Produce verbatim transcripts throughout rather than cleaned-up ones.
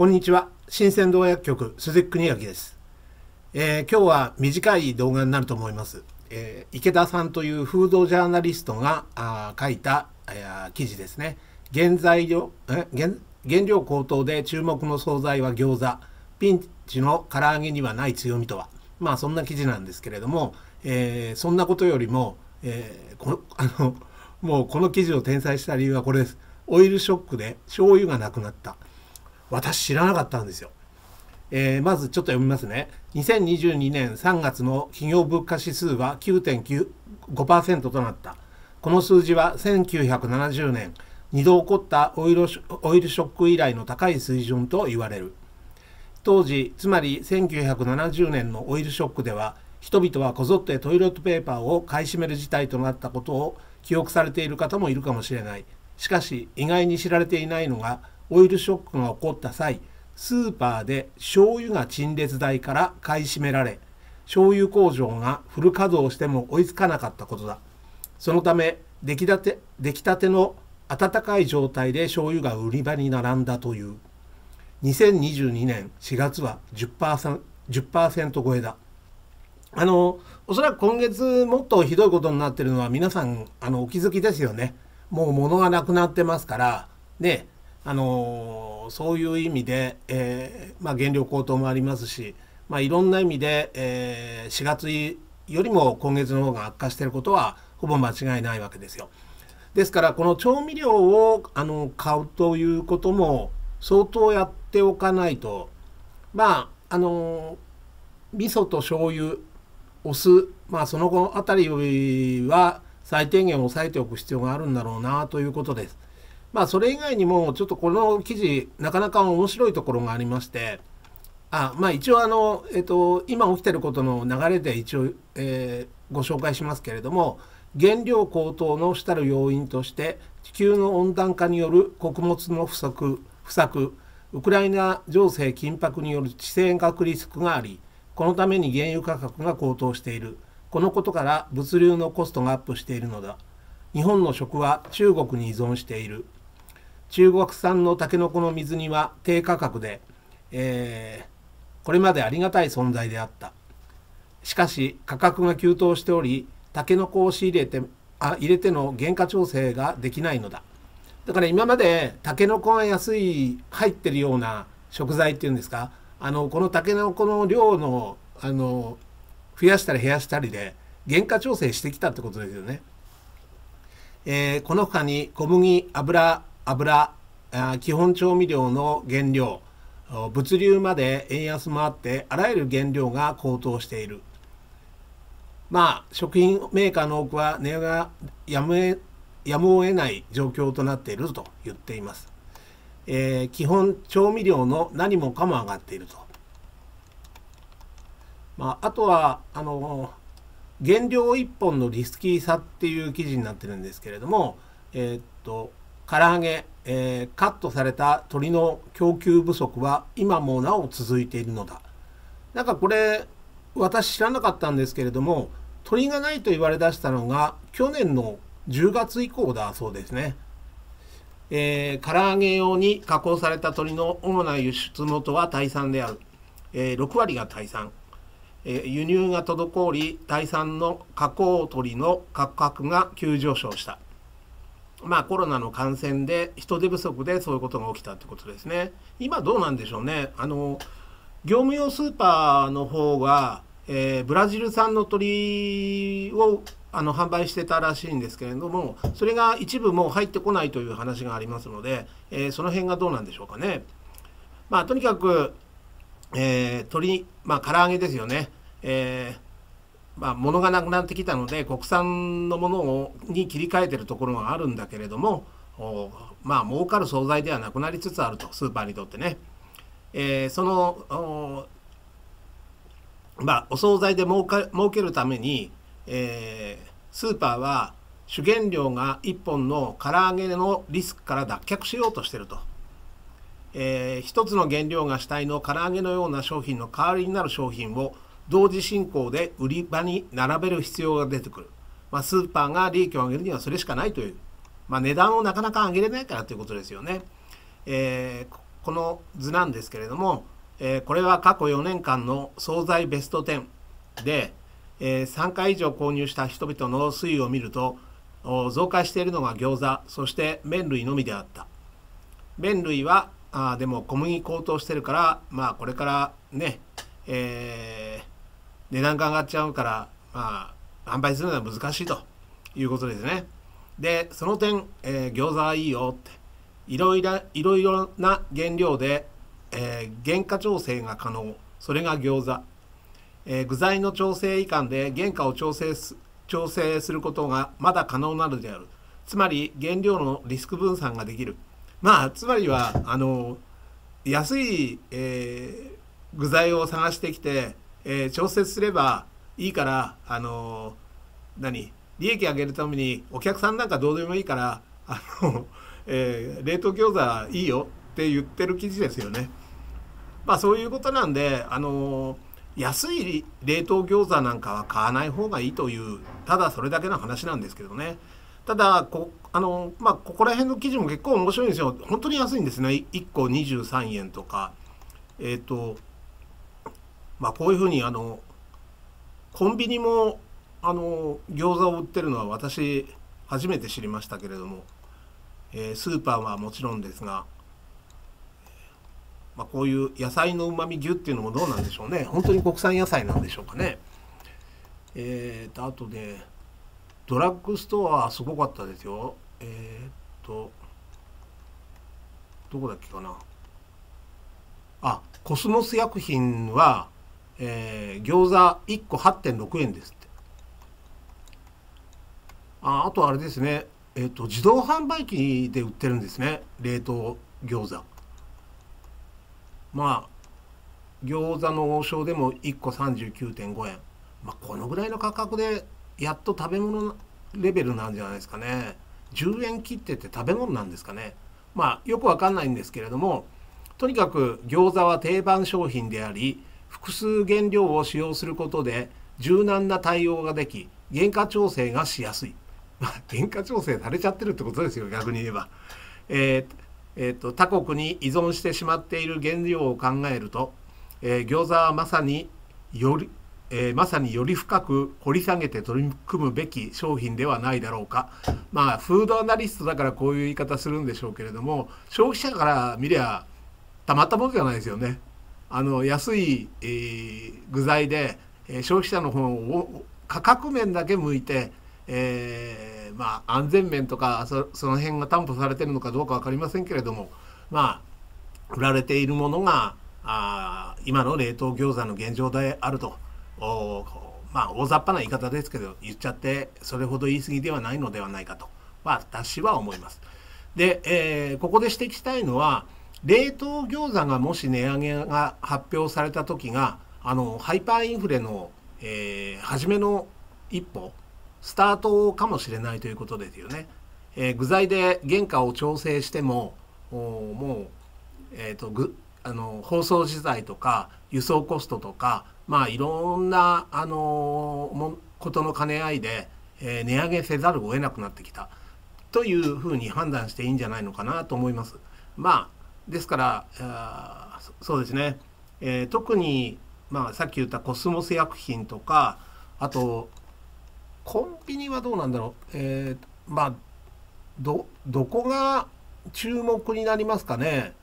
こんにちは、新鮮動薬局鈴木邦明です。えー、今日は短い動画になると思います。えー、池田さんというフードジャーナリストがあ書いた記事ですね。原材料え 原, 原料高騰で注目の惣菜は餃子、ピンチの唐揚げにはない強みとは、まあそんな記事なんですけれども、えー、そんなことよりも、えー、このあのもうこの記事を転載した理由はこれです。オイルショックで醤油がなくなった。私知らなかったんですよ。えー、まずちょっと読みますね。にせんにじゅうにねんさんがつの企業物価指数は きゅうてんごパーセント となった。この数字はせんきゅうひゃくななじゅうねんにど起こったオイルショック以来の高い水準と言われる。当時、つまりせんきゅうひゃくななじゅうねんのオイルショックでは、人々はこぞってトイレットペーパーを買い占める事態となったことを記憶されている方もいるかもしれない。しかし意外に知られていないのが、オイルショックが起こった際、スーパーで醤油が陳列台から買い占められ、醤油工場がフル稼働しても追いつかなかったことだ。そのため出来たて、出来たての温かい状態で醤油が売り場に並んだという。にせんにじゅうにねんしがつは じゅっパーセント 超えだ。あのおそらく今月もっとひどいことになってるのは皆さんあのお気づきですよね。もう物がなくなってますからね。あのそういう意味で、えーまあ、原料高騰もありますし、まあ、いろんな意味で、えー、しがつよりも今月の方が悪化していることはほぼ間違いないわけですよ。ですからこの調味料をあの買うということも相当やっておかないと、まああの味噌と醤油、お酢、まあその後あたりよりは最低限抑えておく必要があるんだろうなということです。まあそれ以外にもちょっとこの記事なかなか面白いところがありまして、あまあ一応あの、えっと、今起きてることの流れで一応、えー、ご紹介しますけれども、原料高騰の主たる要因として地球の温暖化による穀物の不足、不作、ウクライナ情勢緊迫による地政学リスクがあり、このために原油価格が高騰している。このことから物流のコストがアップしているのだ。日本の食は中国に依存している。中国産のタケノコの水煮は低価格で、えー、これまでありがたい存在であった。しかし価格が急騰しており、タケノコを仕入れて、あ、入れての原価調整ができないのだ。だから今までタケノコが安い入ってるような食材っていうんですか、あのこのタケノコの量の、あの増やしたり減らしたりで原価調整してきたってことですよね。えー、この他に小麦、油、油、基本調味料の原料、物流まで円安もあってあらゆる原料が高騰している。まあ食品メーカーの多くは値上げがやむえやむを得ない状況となっていると言っています。えー、基本調味料の何もかも上がっていると。まあ、あとはあの原料いっぽんのリスキーさっていう記事になってるんですけれども、えー、っと唐揚げ、えー、カットされた鶏の供給不足は今もなお続いているのだ。なんかこれ私知らなかったんですけれども、鶏がないと言われだしたのが去年のじゅうがつ以降だそうですね。えー、唐揚げ用に加工された鶏の主な輸出元はタイ産である。えー、ろくわりがタイ産、えー、輸入が滞りタイ産の加工鶏の価格が急上昇した。まあコロナの感染で人手不足でそういうことが起きたってことですね。今どうなんでしょうね。あの業務用スーパーの方が、えー、ブラジル産の鶏をあの販売してたらしいんですけれども、それが一部もう入ってこないという話がありますので、えー、その辺がどうなんでしょうかね。まあとにかく、えー、鶏、まあ唐揚げですよね。えー、まあ物がなくなってきたので国産のものをに切り替えてるところがあるんだけれども、まあ儲かる惣菜ではなくなりつつあると、スーパーにとってね。えー、そのお、まあ、お惣菜で儲か、儲けるために、えー、スーパーは主原料がいっぽんの唐揚げのリスクから脱却しようとしていると。えー、一つの原料が主体の唐揚げのような商品の代わりになる商品を同時進行で売り場に並べる必要が出てくる。まあ、スーパーが利益を上げるにはそれしかないという、まあ、値段をなかなか上げれないからということですよね。えー、この図なんですけれども、えー、これは過去よねんかんの惣菜ベストじゅうで、えー、さんかい以上購入した人々の推移を見ると、増加しているのが餃子、そして麺類のみであった。麺類はあでも小麦高騰してるから、まあこれからね、えー、値段が上がっちゃうから、まあ販売するのは難しいということですね。でその点、えー、餃子はいいよって、いろいろいろいろな原料で、えー、原価調整が可能、それが餃子、えー、具材の調整以下で原価を調整す調整することがまだ可能なのである。つまり原料のリスク分散ができる。まあつまりはあの安い、えー、具材を探してきて、えー、調節すればいいから、あの何利益上げるためにお客さんなんかどうでもいいから、あの、えー、冷凍餃子いいよって言ってる記事ですよね。まあそういうことなんで、あの安い冷凍餃子なんかは買わない方がいいという、ただそれだけの話なんですけどね。ただこあの、まあ、ここら辺の記事も結構面白いんですよ。本当に安いんですね。いっこにじゅうさんえんとか、えっ、ー、とまあこういうふうにあのコンビニもあの餃子を売ってるのは私初めて知りましたけれども、えー、スーパーはもちろんですが、まあ、こういう野菜のうまみ牛っていうのもどうなんでしょうね。本当に国産野菜なんでしょうかね。えーとあとでドラッグストアすごかったですよ。えーとどこだっけかなあ、コスモス薬品は、えー、餃子いっこ はってんろくえんですって。ああとあれですね、えーと自動販売機で売ってるんですね、冷凍餃子。まあ餃子の王将でもいっこ さんじゅうきゅうてんごえん、まあ、このぐらいの価格でやっと食べ物レベルなんじゃないですかね。じゅうえん切ってて食べ物なんですかね。まあよくわかんないんですけれども、とにかく餃子は定番商品であり、複数原料を使用することで柔軟な対応ができ、原価調整がしやすい。まあ原価調整されちゃってるってことですよ、逆に言えば。えーえー、と他国に依存してしまっている原料を考えると、えー、餃子はまさにより、えー、まさにより深く掘り下げて取り組むべき商品ではないだろうか。まあフードアナリストだからこういう言い方するんでしょうけれども、消費者から見りゃたまったものじゃないですよね。あの安い、えー、具材で、えー、消費者の方を価格面だけ向いて、えー、まあ安全面とか そ, その辺が担保されてるのかどうか分かりませんけれども、まあ売られているものがあ今の冷凍餃子の現状であると、おまあ大雑把な言い方ですけど言っちゃって、それほど言い過ぎではないのではないかと私は思います。で、えー、ここで指摘したいのは、冷凍餃子がもし値上げが発表された時が、あのハイパーインフレの、えー、初めの一歩スタートかもしれないということですよね。えー、具材で原価を調整しても、もう、えーと、ぐ、あの包装資材とか輸送コストとか、まあいろんなあのもことの兼ね合いで、えー、値上げせざるを得なくなってきたというふうに判断していいんじゃないのかなと思います。まあですからあそうですね、えー、特に、まあ、さっき言ったコスモス薬品とか、あとコンビニはどうなんだろう、えー、まあ ど, どこが注目になりますかね。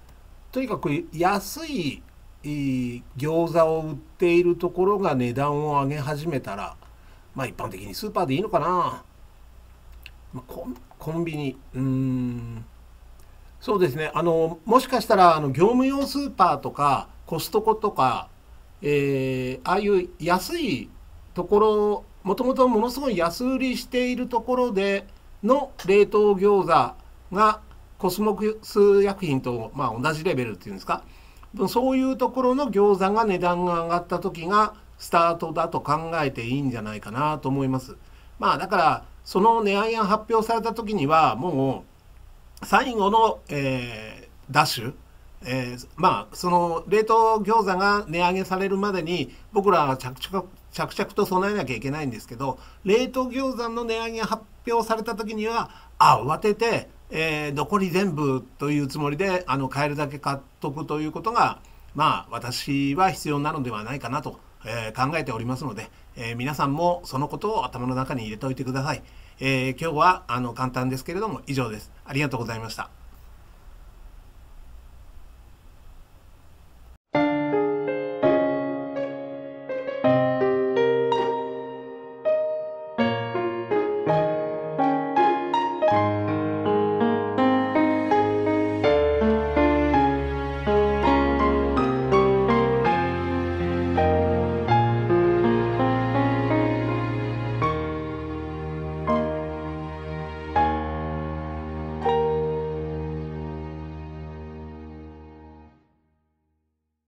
とにかく安い餃子を売っているところが値段を上げ始めたら、まあ一般的にスーパーでいいのかな、まあ、コ, コンビニうーんそうですね、あのもしかしたらあの業務用スーパーとかコストコとか、えー、ああいう安いところ、もともとものすごい安売りしているところでの冷凍餃子がコスモス薬品とまあ同じレベルっていうんですか、そういうところの餃子が値段が上がった時がスタートだと考えていいんじゃないかなと思います。まあだからその値上げが発表された時にはもう最後の、えー、ダッシュ、えー、まあその冷凍餃子が値上げされるまでに僕らは着々着々と備えなきゃいけないんですけど、冷凍餃子の値上げが発表された時には慌ててえー、残り全部というつもりであの買えるだけ買っとくということが、まあ、私は必要なのではないかなと、えー、考えておりますので、えー、皆さんもそのことを頭の中に入れておいてください。えー、今日はあの簡単ですけれども以上です。ありがとうございました。